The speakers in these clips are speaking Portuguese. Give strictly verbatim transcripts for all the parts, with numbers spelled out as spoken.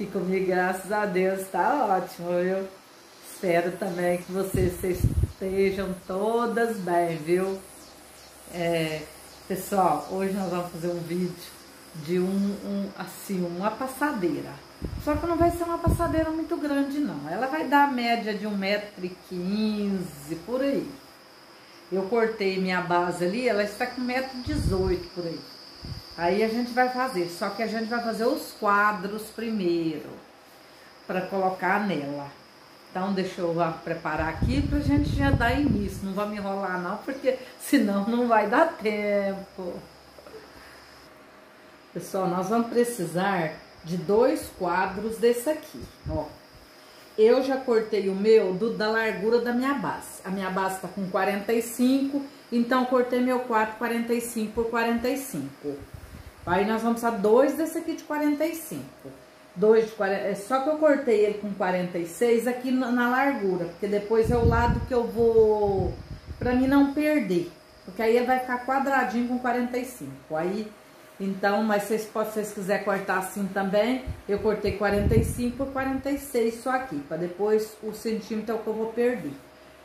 que comigo, graças a Deus, está ótimo, viu? Espero também que vocês estejam todas bem, viu? É, pessoal, hoje nós vamos fazer um vídeo de um, um, assim, uma passadeira. Só que não vai ser uma passadeira muito grande, não. Ela vai dar a média de um metro e quinze, por aí. Eu cortei minha base ali, ela está com um metro e dezoito por aí. Aí a gente vai fazer, só que a gente vai fazer os quadros primeiro, para colocar nela. Então, deixa eu preparar aqui pra gente já dar início. Não vai me enrolar não, porque senão não vai dar tempo. Pessoal, nós vamos precisar de dois quadros desse aqui, ó. Eu já cortei o meu do, da largura da minha base. A minha base tá com quarenta e cinco, então cortei meu quadro quarenta e cinco por quarenta e cinco. Aí nós vamos usar dois desse aqui de quarenta e cinco. Dois de quarenta, só que eu cortei ele com quarenta e seis aqui na, na largura, porque depois é o lado que eu vou, pra mim não perder. Porque aí ele vai ficar quadradinho com quarenta e cinco. Aí, então, mas vocês, se vocês quiserem cortar assim também, eu cortei quarenta e cinco por quarenta e seis só aqui, pra depois o centímetro é o que eu vou perder.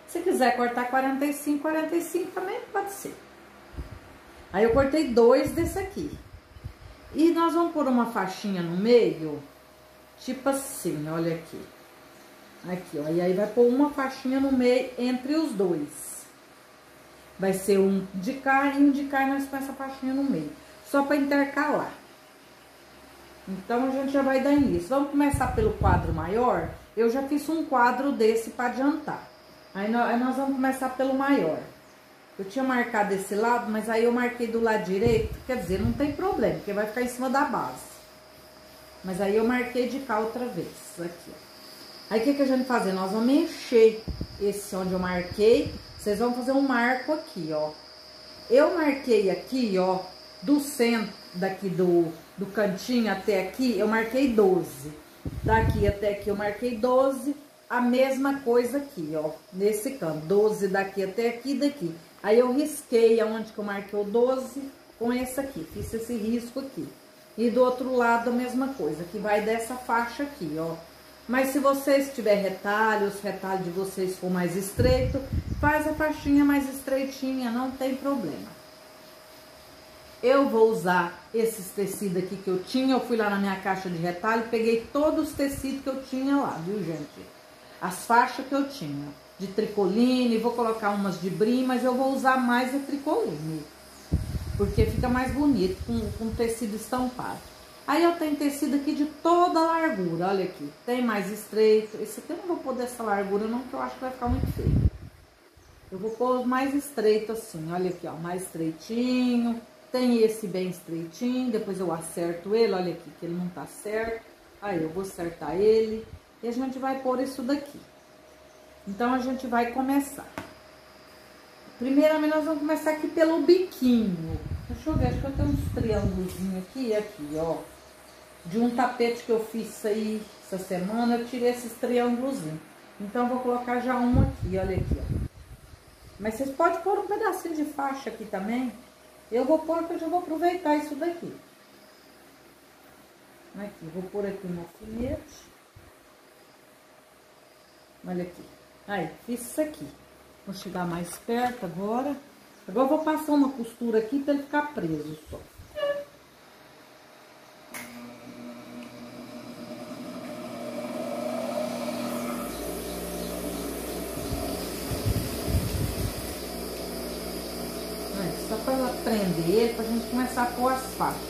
Se quiser cortar quarenta e cinco, quarenta e cinco também pode ser. Aí eu cortei dois desse aqui. E nós vamos pôr uma faixinha no meio, tipo assim, olha aqui. Aqui, ó, e aí vai pôr uma faixinha no meio entre os dois. Vai ser um de cá e um de cá e nós põe essa faixinha no meio. Só pra intercalar. Então, a gente já vai dar início. Vamos começar pelo quadro maior? Eu já fiz um quadro desse pra adiantar. Aí nós vamos começar pelo maior. Eu tinha marcado esse lado, mas aí eu marquei do lado direito. Quer dizer, não tem problema, porque vai ficar em cima da base. Mas aí eu marquei de cá outra vez. Aqui, ó. Aí o que, que a gente vai fazer? Nós vamos encher esse onde eu marquei. Vocês vão fazer um marco aqui, ó. Eu marquei aqui, ó, do centro, daqui do, do cantinho até aqui, eu marquei doze. Daqui até aqui eu marquei doze. A mesma coisa aqui, ó, nesse canto, doze daqui até aqui e daqui. Aí eu risquei aonde que eu marquei o doze com esse aqui, fiz esse risco aqui. E do outro lado a mesma coisa, que vai dessa faixa aqui, ó. Mas se vocês tiver retalho, os retalhos de vocês for mais estreito, faz a faixinha mais estreitinha, não tem problema. Eu vou usar esses tecidos aqui que eu tinha, eu fui lá na minha caixa de retalho, peguei todos os tecidos que eu tinha lá, viu, gente? As faixas que eu tinha, de tricoline, vou colocar umas de brim, mas eu vou usar mais a tricoline, porque fica mais bonito com, com tecido estampado. Aí eu tenho tecido aqui de toda a largura, olha aqui, tem mais estreito, esse aqui eu não vou pôr dessa largura não, porque eu acho que vai ficar muito feio. Eu vou pôr mais estreito assim, olha aqui, ó, mais estreitinho, tem esse bem estreitinho, depois eu acerto ele, olha aqui, que ele não tá certo, aí eu vou acertar ele. E a gente vai pôr isso daqui. Então, a gente vai começar. Primeiramente, nós vamos começar aqui pelo biquinho. Deixa eu ver, acho que eu tenho uns triângulozinhos aqui e aqui, ó. De um tapete que eu fiz aí essa semana, eu tirei esses triângulozinhos. Então, eu vou colocar já um aqui, olha aqui, ó. Mas vocês podem pôr um pedacinho de faixa aqui também. Eu vou pôr, porque eu já vou aproveitar isso daqui. Aqui, vou pôr aqui um alfinete. Olha aqui. Aí, fiz isso aqui. Vou chegar mais perto agora. Agora eu vou passar uma costura aqui pra ele ficar preso só. Aí, só pra ela prender ele, pra gente começar a pôr as faixas.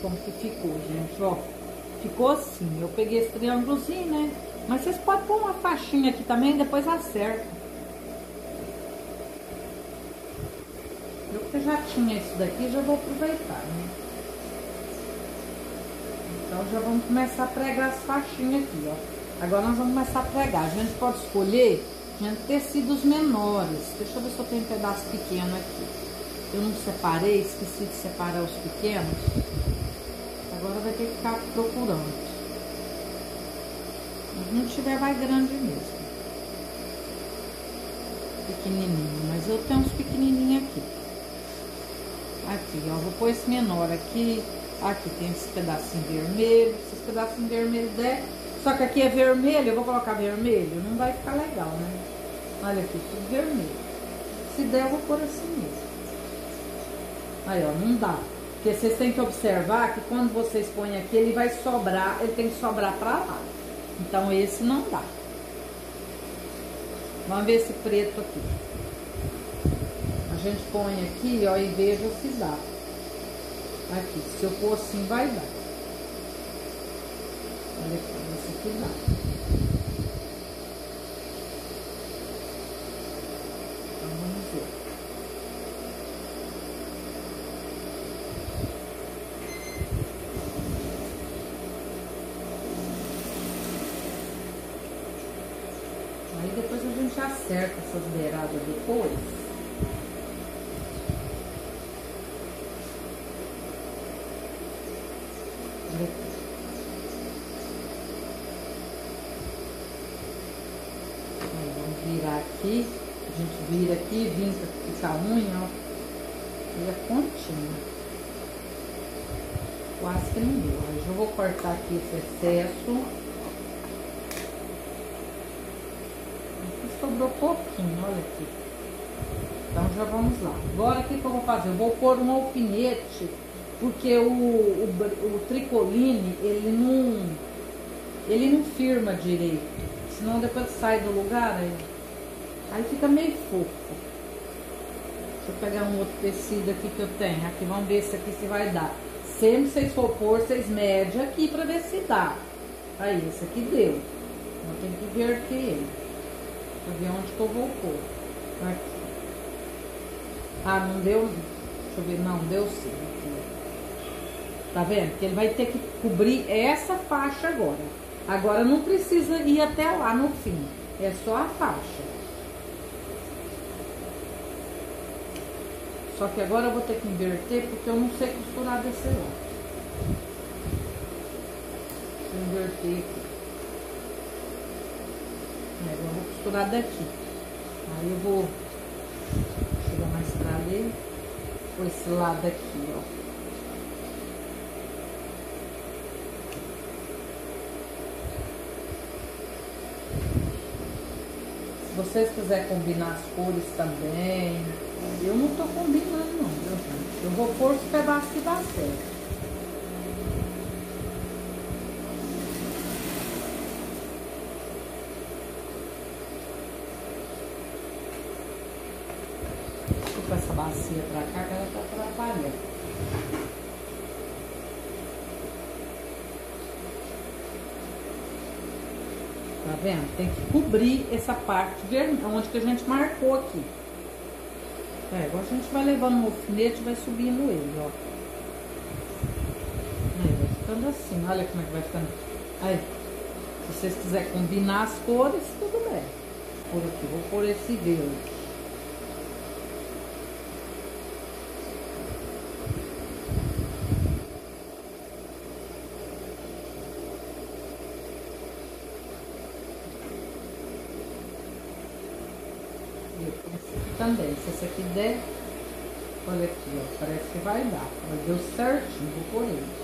Como que ficou, gente, ó. Ficou assim, eu peguei esse triângulozinho, né? Mas vocês podem pôr uma faixinha aqui também, depois acerta. Eu que já tinha isso daqui, já vou aproveitar, né? Então, já vamos começar a pregar as faixinhas aqui, ó. Agora nós vamos começar a pregar. A gente pode escolher tecidos menores. Deixa eu ver se eu tenho um pedaço pequeno aqui. Eu não separei, esqueci de separar os pequenos. Agora vai ter que ficar procurando. Mas não tiver, vai grande mesmo. Pequenininho, mas eu tenho uns pequenininhos aqui. Aqui, ó, vou pôr esse menor aqui. Aqui tem esse pedacinho vermelho. Esse pedacinho vermelho é... Só que aqui é vermelho, eu vou colocar vermelho. Não vai ficar legal, né? Olha aqui, tudo vermelho. Se der, eu vou pôr assim mesmo. Aí, ó, não dá. Porque vocês têm que observar que quando vocês põem aqui, ele vai sobrar, ele tem que sobrar pra lá. Então, esse não dá. Vamos ver esse preto aqui. A gente põe aqui, ó, e veja se dá. Aqui, se eu pôr assim, vai dar. Olha aqui, esse aqui dá. Então, vamos ver. Aí depois a gente acerta essas beiradas depois. Aqui, a gente vira aqui, vem pra ficar a unha, ó. Vira pontinha. Quase que não deu. Ó. Já vou cortar aqui esse excesso. Aqui sobrou pouquinho, olha aqui. Então já vamos lá. Agora o que, que eu vou fazer? Eu vou pôr um alfinete, porque o, o, o tricoline, ele não, ele não firma direito. Senão depois sai do lugar, aí... Aí fica meio fofo. Deixa eu pegar um outro tecido aqui que eu tenho. Aqui, vamos ver se aqui se vai dar. Sempre vocês for pôr, vocês medem aqui pra ver se dá. Aí, esse aqui deu. Eu tenho que inverter ele. Pra ver onde que eu vou pôr. Aqui. Ah, não deu? Deixa eu ver. Não, deu sim. Tá vendo? Porque ele vai ter que cobrir essa faixa agora. Agora não precisa ir até lá no fim. É só a faixa. Só que agora eu vou ter que inverter, porque eu não sei costurar desse lado. Vou inverter aqui. É, agora eu vou costurar daqui. Aí eu vou... Chegar mais pra ali. Com esse lado aqui, ó. Se vocês quiserem combinar as cores também... Eu não tô combinando, não, viu, gente? Eu vou pôr os pedaços que dá certo. Deixa eu pôr essa bacia pra cá, que ela tá atrapalhando. Tá vendo? Tem que cobrir essa parte vermelha, onde que a gente marcou aqui. É, agora a gente vai levando o alfinete e vai subindo ele, ó. Aí, vai ficando assim, olha como é que vai ficando. Aí, se vocês quiserem combinar as cores, tudo bem. Por aqui, vou pôr esse verde. Também, se esse aqui der, olha aqui, ó, parece que vai dar, mas deu certinho, vou pôr ele.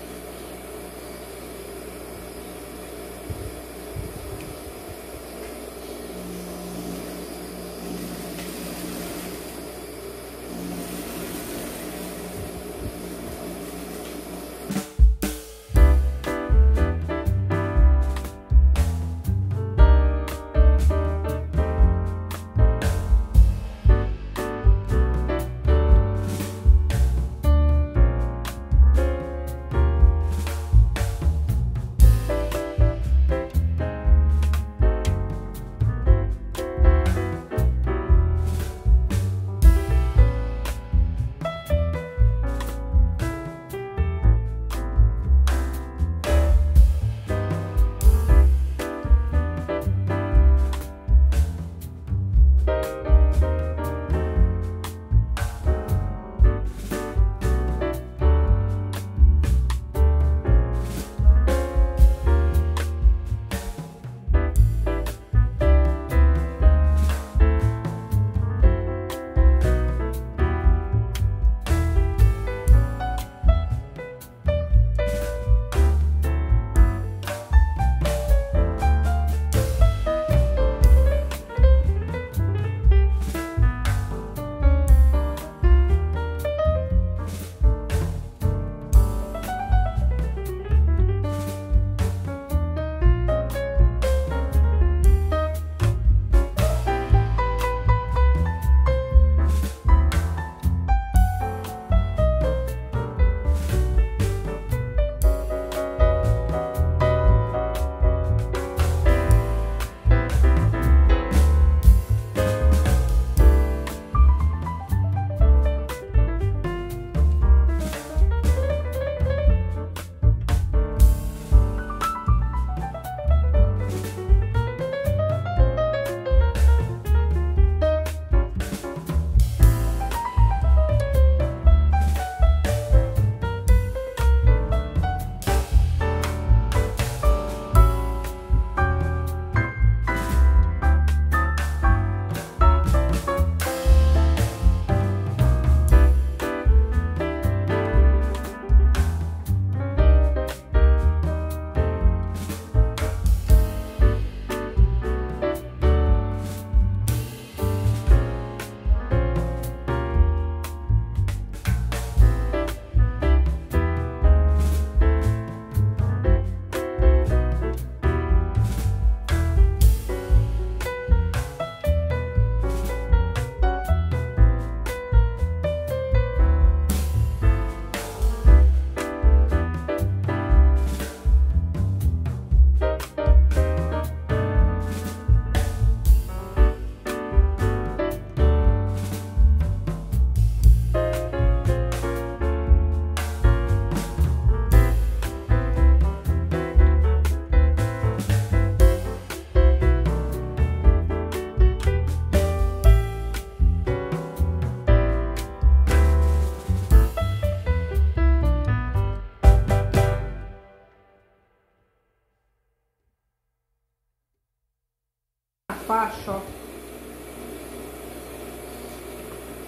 faixa, ó.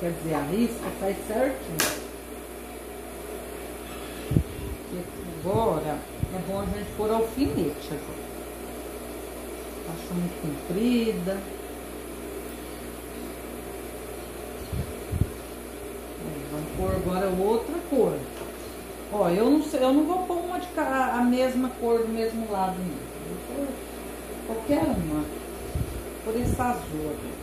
Quer dizer, a risca sai certinho. E agora é bom a gente pôr alfinete agora. Acho muito comprida. Vamos pôr agora outra cor. Ó, eu não sei, eu não vou pôr uma de a, a mesma cor do mesmo lado, não. Vou pôr qualquer uma. Por essa azul aqui.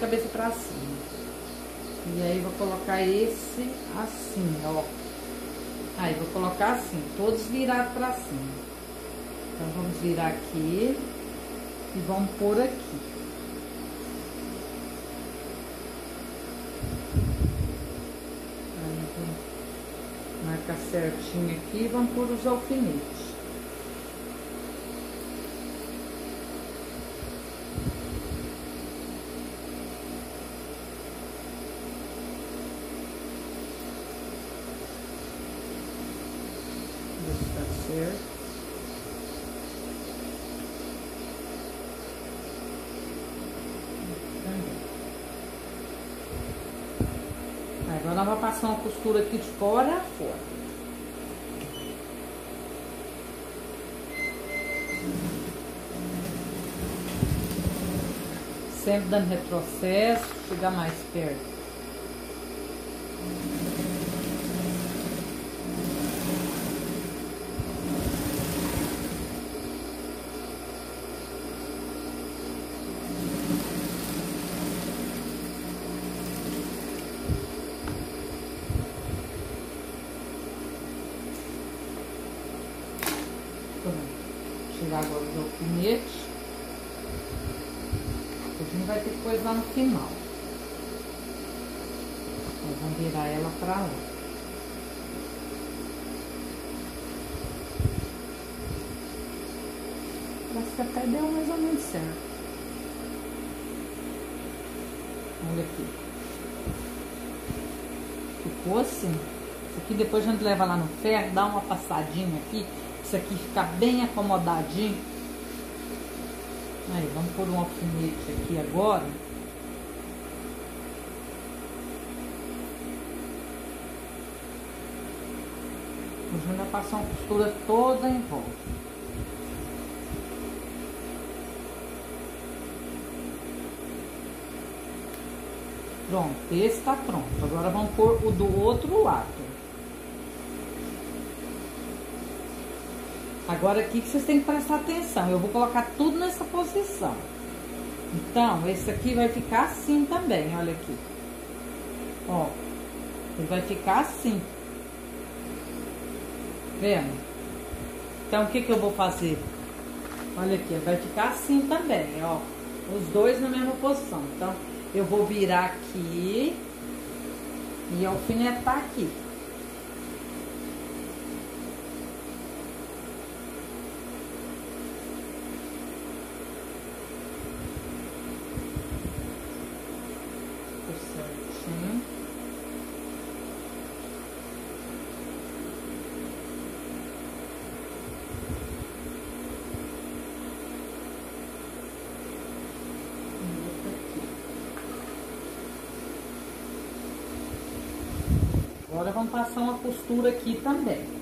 cabeça pra cima. E aí vou colocar esse assim, ó. Aí vou colocar assim, todos virados pra cima. Então vamos virar aqui e vamos pôr aqui. Marcar certinho aqui e vamos pôr os alfinetes. Agora nós vamos passar uma costura aqui de fora a fora. Sempre dando retrocesso, chegar mais perto. Tirar agora os alfinetes. A gente vai ter coisa lá no final. Então, vamos virar ela pra lá. Parece que até deu mais ou menos certo. Olha aqui. Ficou assim. Isso aqui depois a gente leva lá no ferro, dá uma passadinha aqui. Isso aqui fica bem acomodadinho. Aí, vamos pôr um alfinete aqui agora. A gente vai passar uma costura toda em volta. Pronto, esse está pronto. Agora vamos pôr o do outro lado. Agora aqui que vocês têm que prestar atenção, eu vou colocar tudo nessa posição. Então, esse aqui vai ficar assim também, olha aqui. Ó, ele vai ficar assim. Vendo? Então, o que que eu vou fazer? Olha aqui, vai ficar assim também, ó. Os dois na mesma posição. Então, eu vou virar aqui e alfinetar aqui. Agora vamos passar uma costura aqui também.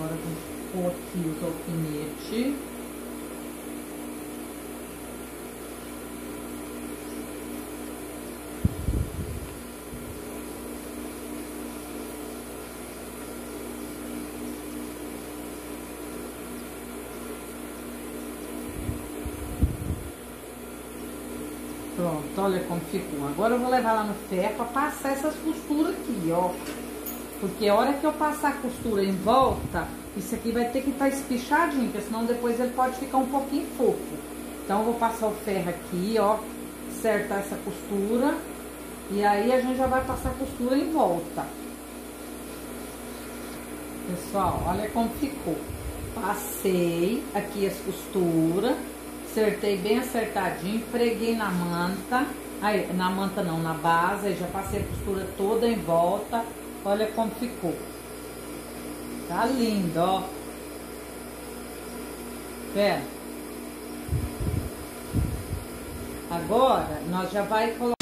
Agora vamos pôr aqui os alfinetes. Pronto, olha como ficou. Agora eu vou levar lá no ferro para passar essas costuras aqui, ó. Porque a hora que eu passar a costura em volta, isso aqui vai ter que estar espichadinho, porque senão depois ele pode ficar um pouquinho fofo. Então eu vou passar o ferro aqui, ó, acertar essa costura, e aí a gente já vai passar a costura em volta. Pessoal, olha como ficou. Passei aqui as costuras, Acertei bem acertadinho, preguei na manta, aí, na manta não, na base, aí já passei a costura toda em volta, olha como ficou. Tá lindo, ó. Pera. Agora, nós já vai colocar...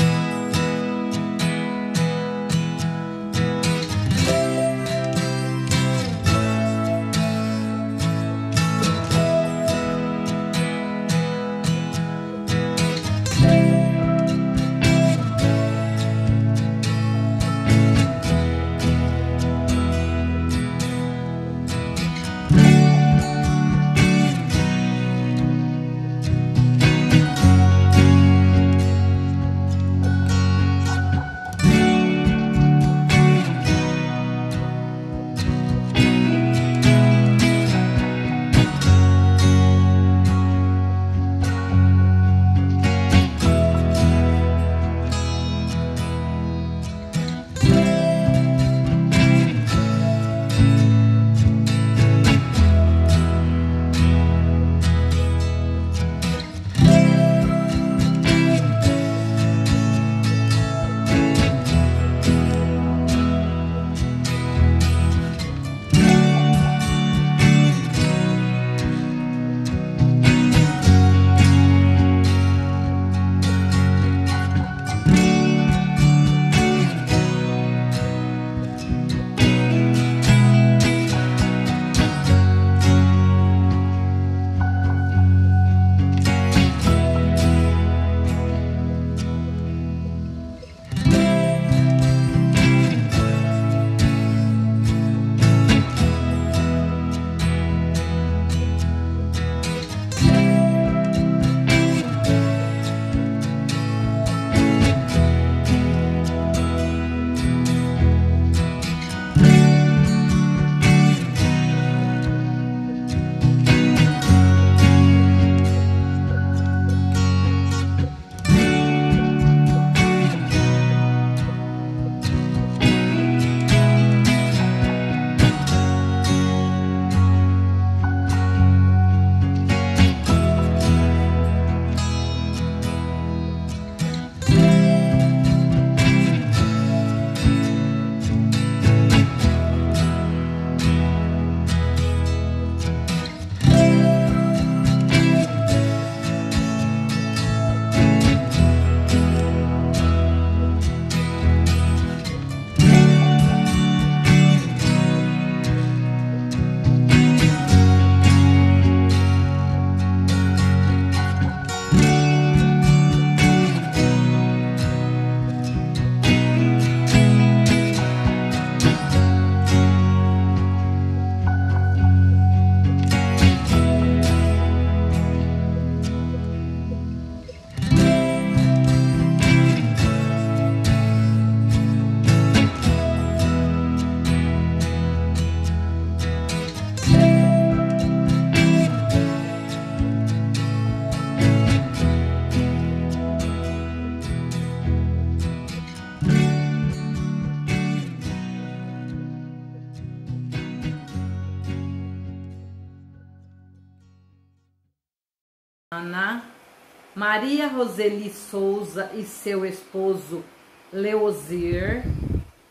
Maria Roseli Souza e seu esposo Leozier,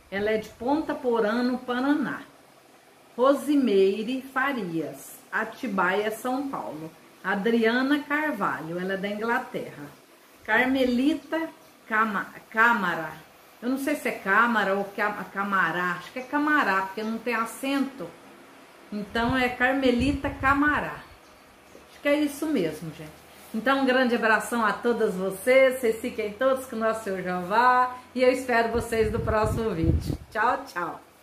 ela é de Ponta Porã, no Paraná. Rosimeire Farias, Atibaia, São Paulo. Adriana Carvalho, ela é da Inglaterra. Carmelita Camará, eu não sei se é Câmara ou Camará, acho que é Camará, porque não tem acento, então é Carmelita Camará. Que é isso mesmo, gente. Então, um grande abração a todas vocês. Vocês fiquem todos com o nosso Senhor Jeová. E eu espero vocês no próximo vídeo. Tchau, tchau.